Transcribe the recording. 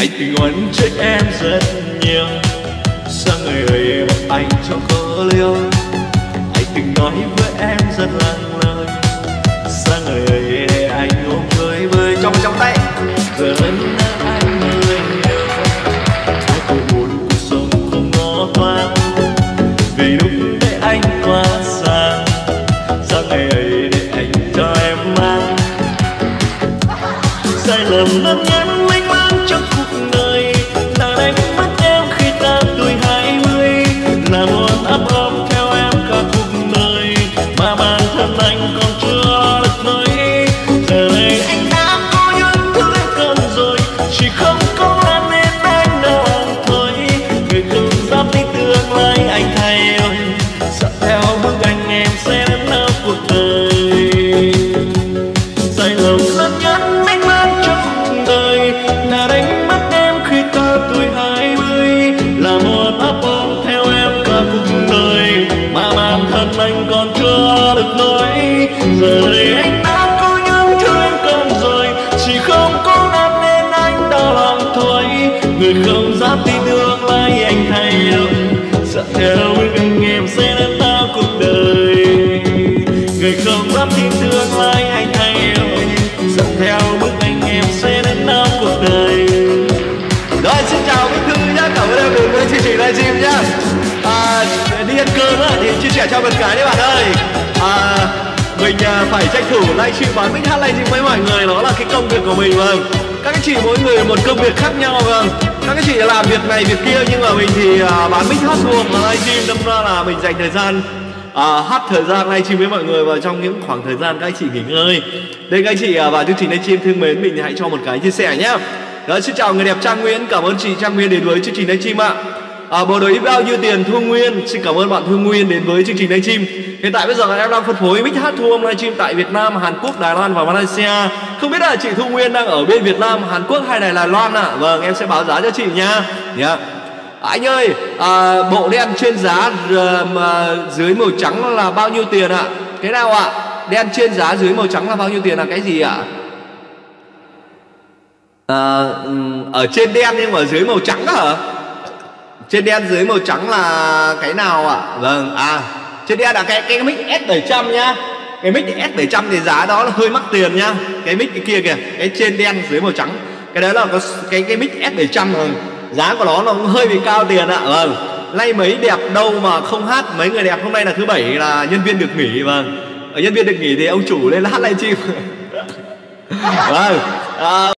Anh tình oán trách em rất nhiều, sao người ấy mà anh cho có liêu. Anh từng nói với em rất lặng lời, sao người ấy để anh ôm với vơi trong trong tay. Giờ vẫn anh người yêu, sao tôi muốn cuộc sống không ngó toan. Vì lúc đấy anh quá xa, sao ngày ấy để anh cho em mang. Sai lầm lắm nhé. Rồi anh đã có những thứ em cần rồi, chỉ không có em nên anh đau lòng thôi. Người không dám tin tương lai anh thay đổi, sợ theo bước anh em sẽ đến bao cuộc đời. Người không dám tin tương lai anh thay đổi, sợ theo bước anh em sẽ đến bao cuộc đời. Rồi xin chào Minh Thư nhá, cảm ơn em cùng với chương trình livestream nhá. Đi ăn cơm á thì chia sẻ cho một cái đấy bạn ơi. Mình phải tranh thủ livestream bán mic hát livestream với mọi người, đó là cái công việc của mình. Vâng, các anh chị mỗi người một công việc khác nhau. Vâng, các anh chị làm việc này việc kia, nhưng mà mình thì bán mic hát luôn và livestream, đâm ra là mình dành thời gian hát thời gian livestream với mọi người vào trong những khoảng thời gian các anh chị nghỉ ngơi. Đây các anh chị và chương trình livestream thương mến, mình hãy cho một cái chia sẻ nhé. Đó, xin chào người đẹp Trang Nguyễn, cảm ơn chị Trang Nguyễn đến với chương trình livestream ạ. Bộ đội bao nhiêu tiền Thu Nguyên, xin cảm ơn bạn Thu Nguyên đến với chương trình livestream. Hiện tại bây giờ em đang phân phối mic hát thu âm livestream tại Việt Nam, Hàn Quốc, Đài Loan và Malaysia. Không biết là chị Thu Nguyên đang ở bên Việt Nam, Hàn Quốc hay Đài Loan ạ? Vâng, em sẽ báo giá cho chị nha. Anh ơi, bộ đen trên giá dưới màu trắng là bao nhiêu tiền ạ? Cái nào ạ? Đen trên giá dưới màu trắng là bao nhiêu tiền là cái gì ạ? Ở trên đen nhưng mà dưới màu trắng hả? Trên đen dưới màu trắng là cái nào ạ? Vâng, trên đen là cái mic S700 nhá. Cái mic S700 thì giá đó là hơi mắc tiền nhá. Cái mic cái kia kìa, cái trên đen dưới màu trắng, cái đấy là cái mic S700 rồi. Giá của nó cũng hơi bị cao tiền ạ. Vâng, nay mấy đẹp đâu mà không hát. Mấy người đẹp hôm nay là thứ bảy là nhân viên được nghỉ. Vâng, ở nhân viên được nghỉ thì ông chủ lên hát livestream. Vâng